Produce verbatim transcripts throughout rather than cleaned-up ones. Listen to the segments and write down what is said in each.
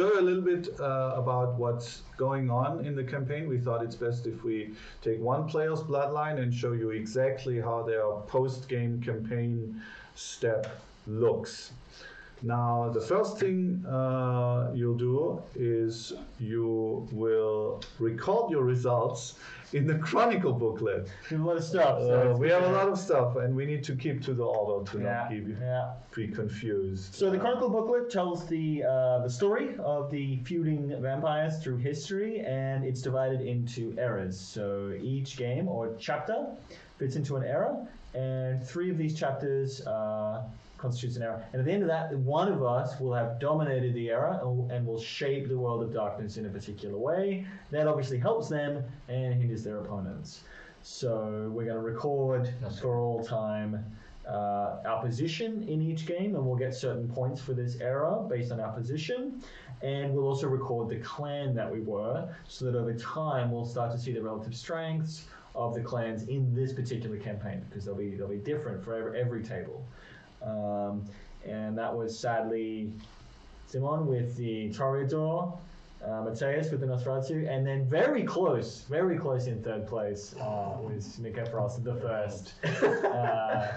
show you a little bit uh, about what's going on in the campaign, we thought it's best if we take one player's bloodline and show you exactly how their post-game campaign step looks. Now, the first thing uh, you'll do is you will record your results in the Chronicle booklet. We have a lot of stuff. So uh, we have a lot of stuff, and we need to keep to the order to yeah, not be, yeah. be confused. So the Chronicle booklet tells the uh, the story of the feuding vampires through history, and it's divided into eras. So each game or chapter fits into an era, and three of these chapters are... Uh, constitutes an era. And at the end of that, one of us will have dominated the era and will shape the world of darkness in a particular way. That obviously helps them and hinders their opponents. So we're going to record for all time uh, our position in each game, and we'll get certain points for this era based on our position. And we'll also record the clan that we were, so that over time we'll start to see the relative strengths of the clans in this particular campaign, because they'll be, they'll be different for every, every table. Um, and that was sadly Simon with the Toreador, uh, Mateus with the Nosferatu, and then very close, very close in third place uh, was Nico Frost the first. uh,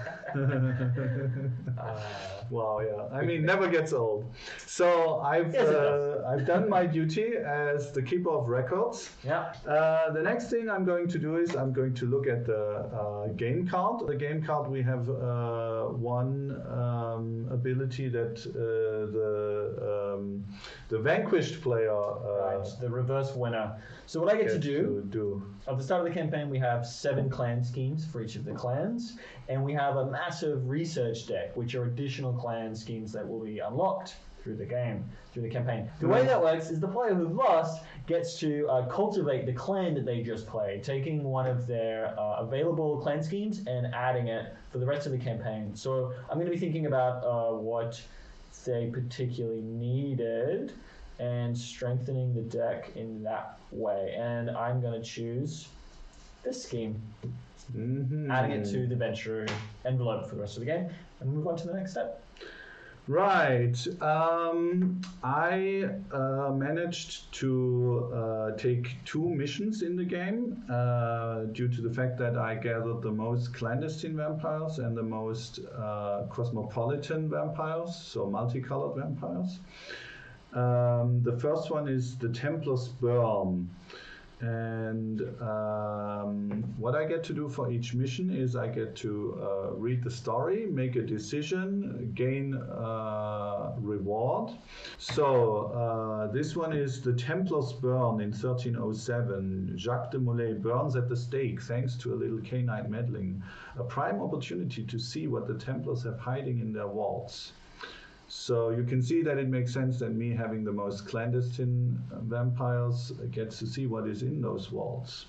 uh, wow, yeah. I mean, never gets old. So I've yes, uh, I've done my duty as the keeper of records. Yeah. Uh, the next thing I'm going to do is I'm going to look at the uh, game count. The game count, we have uh, one um, ability that uh, the um, the vanquished player, uh, right, the reverse winner. So what I get to do, to do at the start of the campaign, we have seven clan schemes for each of the clans, and we have a massive research deck, which are additional clan schemes that will be unlocked through the game, through the campaign. The way that works is the player who lost gets to uh, cultivate the clan that they just played, taking one of their uh, available clan schemes and adding it for the rest of the campaign. So I'm going to be thinking about uh, what they particularly needed and strengthening the deck in that way. And I'm going to choose this scheme, mm-hmm. adding it to the Ventrue envelope for the rest of the game, and move on to the next step. Right. Um, I uh, managed to uh, take two missions in the game uh, due to the fact that I gathered the most clandestine vampires and the most uh, cosmopolitan vampires, so multicolored vampires. Um, the first one is the Templar's Burn. And um, what I get to do for each mission is I get to uh, read the story, make a decision, gain uh, reward. So uh, this one is the Templar's Burn in thirteen oh seven. Jacques de Molay burns at the stake thanks to a little canine meddling. A prime opportunity to see what the Templars have hiding in their vaults. So you can see that it makes sense that me having the most clandestine vampires gets to see what is in those walls.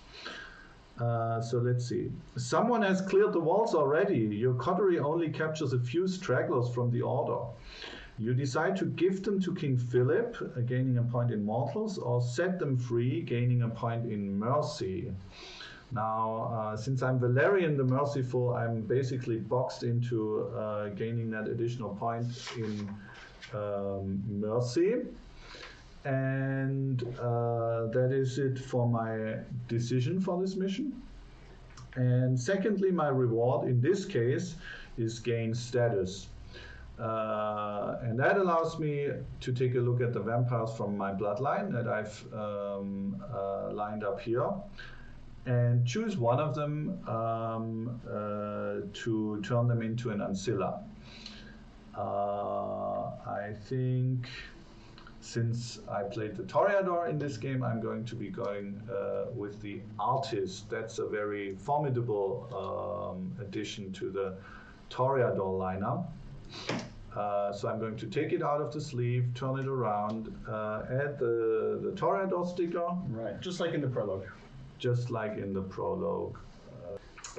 Uh, so let's see. Someone has cleared the walls already. Your coterie only captures a few stragglers from the order. You decide to give them to King Philip, uh, gaining a point in mortals, or set them free, gaining a point in mercy. Now, uh, since I'm Valerian the Merciful, I'm basically boxed into uh, gaining that additional point in um, mercy. And uh, that is it for my decision for this mission. And secondly, my reward in this case is gain status. Uh, and that allows me to take a look at the vampires from my bloodline that I've um, uh, lined up here, and choose one of them um, uh, to turn them into an Ancilla. Uh, I think since I played the Toreador in this game, I'm going to be going uh, with the Artist. That's a very formidable um, addition to the Toreador lineup. Uh, so I'm going to take it out of the sleeve, turn it around, uh, add the, the Toreador sticker. Right, just like in the prologue. Just like in the prologue.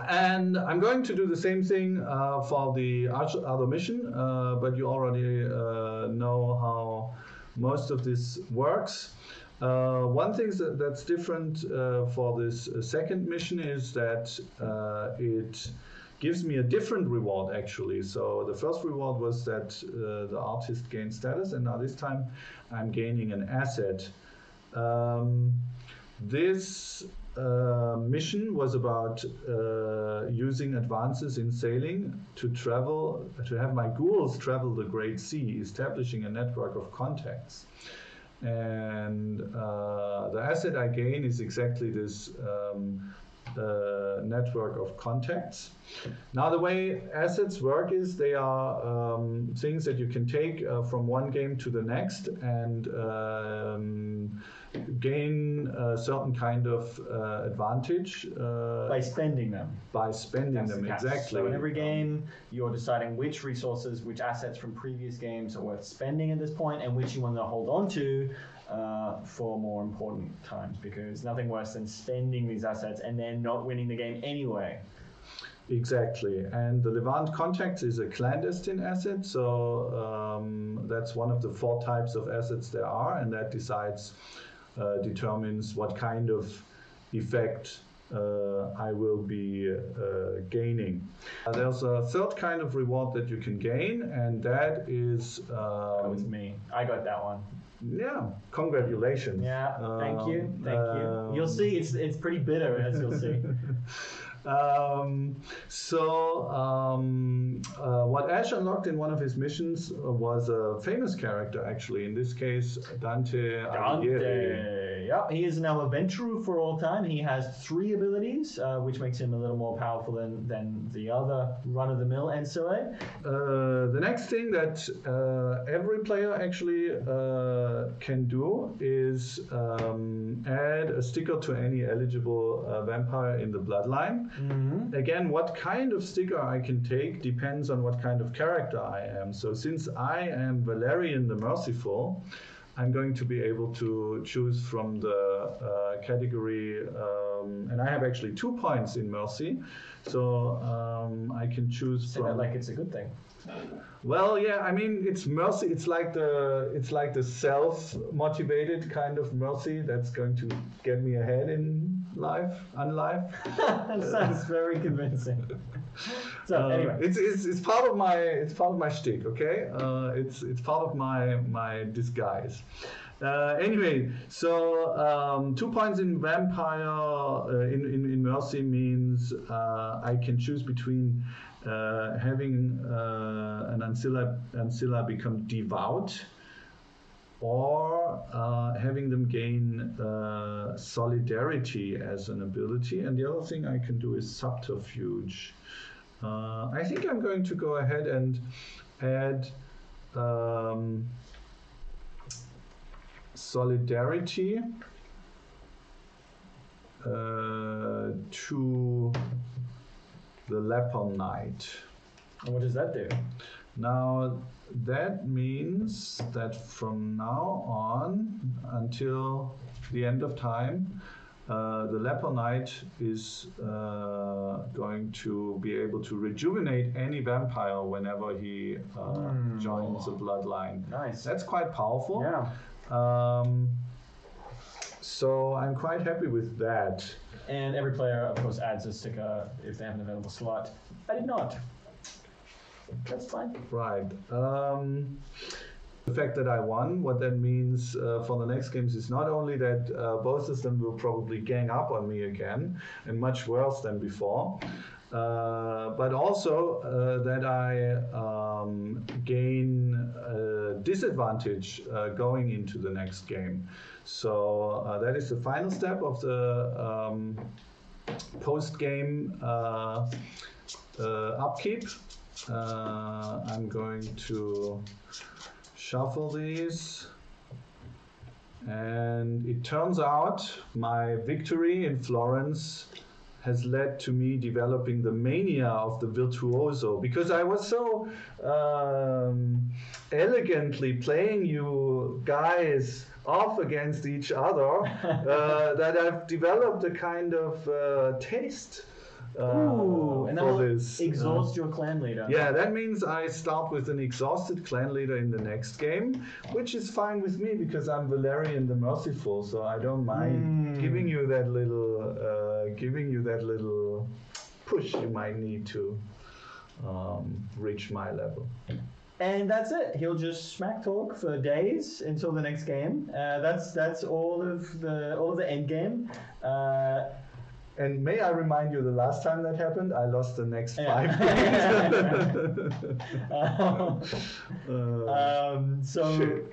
And I'm going to do the same thing uh, for the other mission, uh, but you already uh, know how most of this works. Uh, one thing that's different uh, for this second mission is that uh, it gives me a different reward, actually. So the first reward was that uh, the artist gained status, and now this time I'm gaining an asset. Um, this uh, mission was about uh, using advances in sailing to travel, to have my ghouls travel the Great Sea, establishing a network of contacts. And uh, the asset I gain is exactly this um, uh, network of contacts. Now, the way assets work is they are um, things that you can take uh, from one game to the next and um, gain a certain kind of uh, advantage uh, by spending them. By spending That's them, the exactly. So in every game, you're deciding which resources, which assets from previous games are worth spending at this point, and which you want to hold on to uh, for more important times, because nothing worse than spending these assets and then not winning the game anyway. Exactly, and the Levant Contacts is a clandestine asset, so um, that's one of the four types of assets there are, and that decides, uh, determines what kind of effect uh, I will be uh, gaining. Uh, there's a third kind of reward that you can gain, and that is... Um, that was me. I got that one. Yeah, congratulations. Yeah, um, thank you, thank um, you. You'll see, it's, it's pretty bitter, as you'll see. Um, so, um, uh, what Ash unlocked in one of his missions was a famous character, actually. In this case, Dante Ardegiri. Yep, he is now a Ventrue for all time. He has three abilities, uh, which makes him a little more powerful than, than the other run-of-the-mill Ancilla. Uh, the next thing that uh, every player actually uh, can do is um, add a sticker to any eligible uh, vampire in the bloodline. Mm-hmm. Again, what kind of sticker I can take depends on what kind of character I am. So since I am Valerian the Merciful, I'm going to be able to choose from the uh, category, um, and I have actually two points in Mercy, so um, I can choose Say from... that like it's a good thing. Well, yeah, I mean, it's mercy. It's like the it's like the self-motivated kind of mercy that's going to get me ahead in life, unlife. That sounds very convincing. So um, anyway, it's, it's it's part of my it's part of my shtick. Okay, uh, it's it's part of my my disguise. Uh, anyway, so um, two points in Vampire uh, in, in in Mercy means uh, I can choose between uh, having uh, an Ancilla Ancilla become devout, or uh, having them gain uh, Solidarity as an ability. And the other thing I can do is Subterfuge. Uh, I think I'm going to go ahead and add. Um, Solidarity uh, to the Leper Knight. And what does that do? Now, that means that from now on until the end of time, uh, the Leper Knight is uh, going to be able to rejuvenate any vampire whenever he uh, mm. joins the bloodline. Nice. That's quite powerful. Yeah. Um, so I'm quite happy with that. And every player, of course, adds a sticker if they have an available slot. I did not. That's fine. Right. Um, the fact that I won, what that means uh, for the next games is not only that uh, both of them will probably gang up on me again, and much worse than before, uh, but also uh, that I um, gain... Uh, disadvantage uh, going into the next game. So uh, that is the final step of the um, post-game uh, uh, upkeep. Uh, I'm going to shuffle these. And it turns out my victory in Florence has led to me developing the mania of the virtuoso, because I was so um, elegantly playing you guys off against each other uh, that I've developed a kind of uh, taste uh, Ooh, and for this. Exhaust uh, your clan leader. Yeah, that means I start with an exhausted clan leader in the next game, which is fine with me because I'm Valerian the Merciful, so I don't mind mm. giving you that little... Uh, giving you that little push you might need to um, reach my level. And that's it. He'll just smack talk for days until the next game. Uh, that's that's all of the all of the end game. Uh, and may I remind you, the last time that happened, I lost the next yeah. five games. um, um, so. Shit.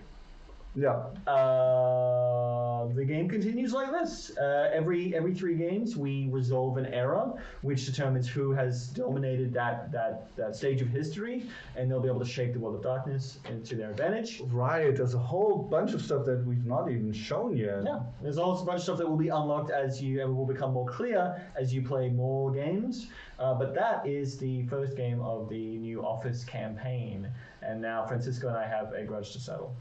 Yeah. Uh, the game continues like this. Uh, every every three games, we resolve an error, which determines who has dominated that that, that stage of history, and they'll be able to shape the world of darkness into their advantage. Right. There's a whole bunch of stuff that we've not even shown yet. Yeah. There's also a bunch of stuff that will be unlocked as you and will become more clear as you play more games. Uh, but that is the first game of the new Office campaign, and now Francisco and I have a grudge to settle.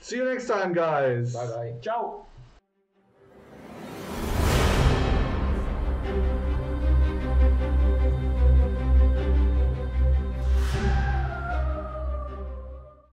See you next time, guys. Bye bye. Ciao.